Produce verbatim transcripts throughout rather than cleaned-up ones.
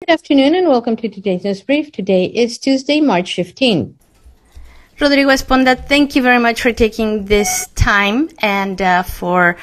Good afternoon and welcome to today's news brief. Today is Tuesday, March fifteenth. Rodrigo Esponda, thank you very much for taking this time and uh, for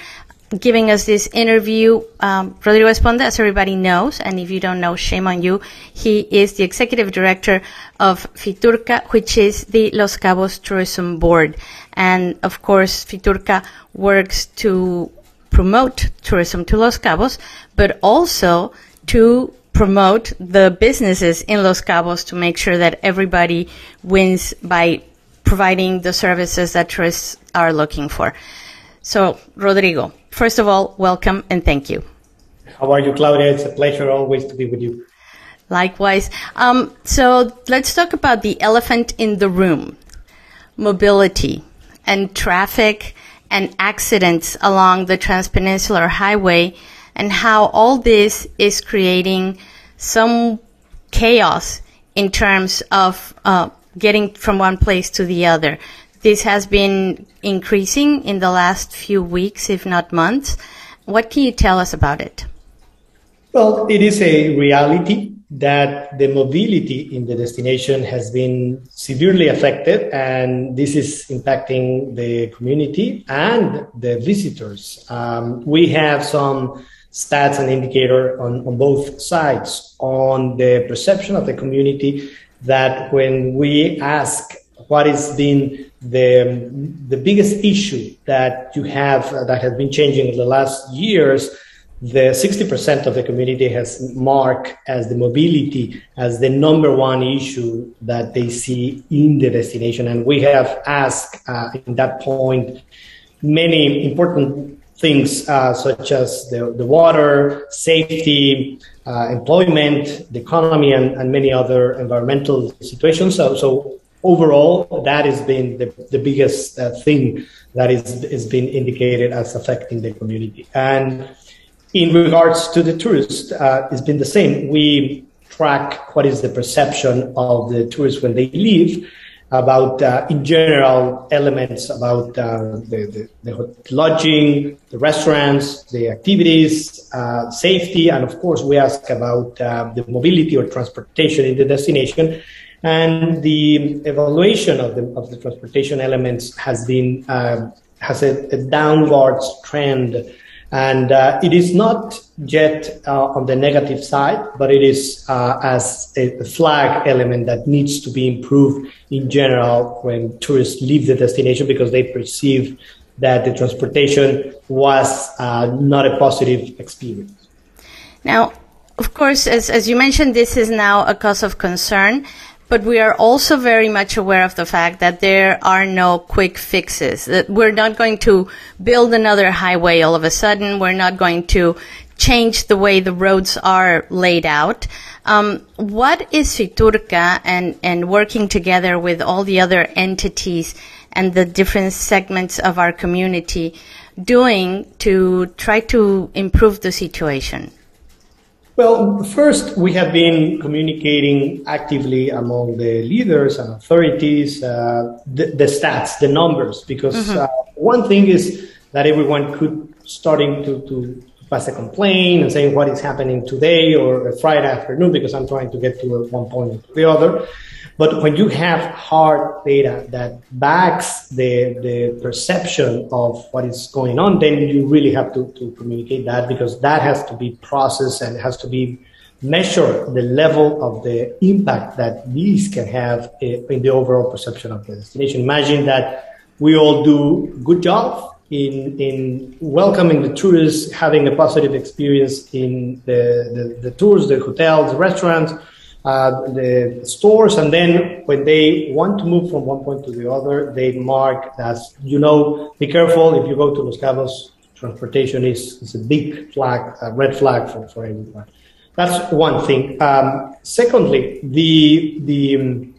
giving us this interview. Um, Rodrigo Esponda, as everybody knows, and if you don't know, shame on you, he is the executive director of Fiturca, which is the Los Cabos Tourism Board. And of course, Fiturca works to promote tourism to Los Cabos, but also to promote the businesses in Los Cabos to make sure that everybody wins by providing the services that tourists are looking for. So, Rodrigo, first of all, welcome and thank you. How are you, Claudia? It's a pleasure always to be with you. Likewise. Um, so let's talk about the elephant in the room, mobility and traffic and accidents along the Transpeninsular Highway, and how all this is creating some chaos in terms of uh, getting from one place to the other. This has been increasing in the last few weeks, if not months. What can you tell us about it? Well, it is a reality that the mobility in the destination has been severely affected, and this is impacting the community and the visitors. Um, we have some stats and indicator on, on both sides on the perception of the community that when we ask what has been the, the biggest issue that you have uh, that has been changing in the last years, the sixty percent of the community has marked as the mobility as the number one issue that they see in the destination. And we have asked uh, in that point many important things uh, such as the, the water, safety, uh, employment, the economy, and, and many other environmental situations. So, so overall, that has been the, the biggest uh, thing that is, is been indicated as affecting the community. And in regards to the tourists, uh, it's been the same. We track what is the perception of the tourists when they leave, about, uh, in general, elements about uh, the, the, the lodging, the restaurants, the activities, uh, safety, and of course we ask about uh, the mobility or transportation in the destination. And the evaluation of the, of the transportation elements has been, uh, has a, a downwards trend. And uh, it is not yet uh, on the negative side, but it is uh, as a flag element that needs to be improved in general when tourists leave the destination, because they perceive that the transportation was uh, not a positive experience. Now, of course, as, as you mentioned, this is now a cause of concern, but we are also very much aware of the fact that there are no quick fixes, that we're not going to build another highway all of a sudden. We're not going to change the way the roads are laid out. Um, what is Fiturca and, and working together with all the other entities and the different segments of our community doing to try to improve the situation? Well, first, we have been communicating actively among the leaders and authorities, uh, the, the stats, the numbers, because mm-hmm. uh, one thing is that everyone could starting to, to pass a complaint and saying what is happening today or a Friday afternoon, because I'm trying to get to one point or the other. But when you have hard data that backs the, the perception of what is going on, then you really have to, to communicate that, because that has to be processed and has to be measured, the level of the impact that these can have in the overall perception of the destination. Imagine that we all do a good job in, in welcoming the tourists, having a positive experience in the, the, the tours, the hotels, the restaurants, Uh, the stores, and then when they want to move from one point to the other, they mark as, you know, be careful if you go to Los Cabos, transportation is, is a big flag, a red flag for, for everyone. That's one thing. Um, secondly, the, the um,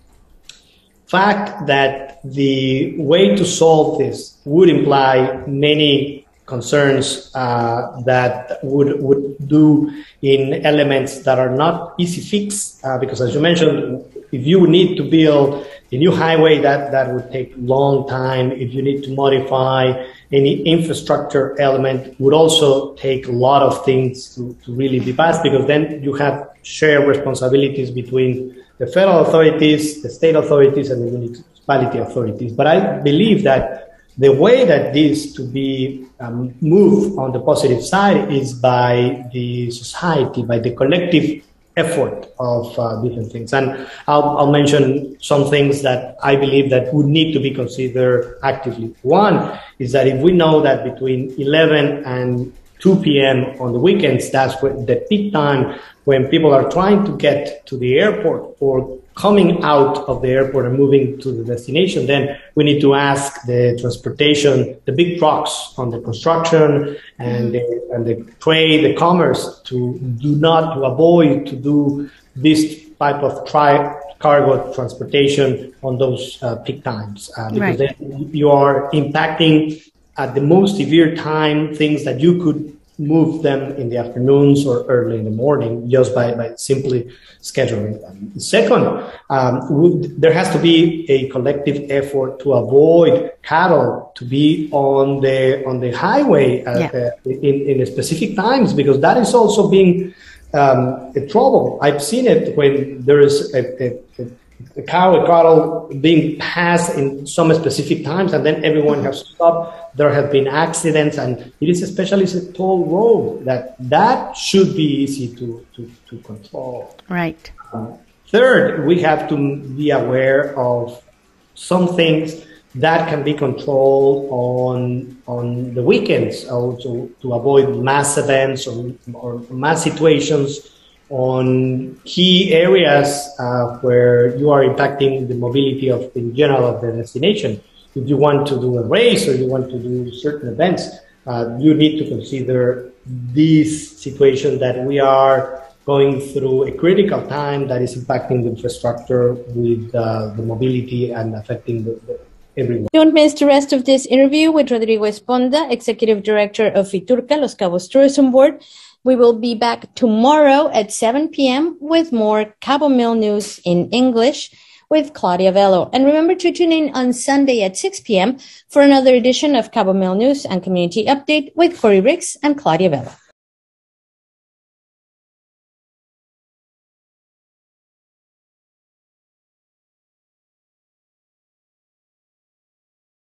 fact that the way to solve this would imply many concerns uh, that would would do in elements that are not easy fix, uh, because as you mentioned, if you need to build The new highway, that, that would take long time. If you need to modify any infrastructure element, would also take a lot of things to, to really be passed, because then you have shared responsibilities between the federal authorities, the state authorities, and the municipality authorities. But I believe that the way that this to be um, moved on the positive side is by the society, by the collective effort of uh, different things. And I'll, I'll mention some things that I believe that would need to be considered actively. One is that if we know that between eleven and two p m on the weekends, that's when the peak time when people are trying to get to the airport or coming out of the airport and moving to the destination, then we need to ask the transportation, the big trucks on the construction and the, and the trade, the commerce, to do not, to avoid to do this type of tri cargo transportation on those uh, peak times. Uh, because right. then you are impacting at the most severe time things that you could move them in the afternoons or early in the morning just by, by simply scheduling them. Second, um, would, there has to be a collective effort to avoid cattle to be on the on the highway at, yeah. uh, in, in specific times, because that is also being um, a trouble. I've seen it when there is a, a, a the cow and cattle being passed in some specific times, and then everyone has stopped. There have been accidents, and it is especially a toll road that that should be easy to, to, to control. Right. Uh, third, we have to be aware of some things that can be controlled on on the weekends, also to avoid mass events or, or mass situations on key areas uh, where you are impacting the mobility of in general of the destination. If you want to do a race or you want to do certain events, uh, you need to consider this situation that we are going through a critical time that is impacting the infrastructure with uh, the mobility and affecting the, the everyone. Don't miss the rest of this interview with Rodrigo Esponda, Executive Director of Fiturca, Los Cabos Tourism Board. We will be back tomorrow at seven p m with more Cabo Mil News in English with Claudia Velo. And remember to tune in on Sunday at six p m for another edition of Cabo Mil News and Community Update with Corey Ricks and Claudia Velo.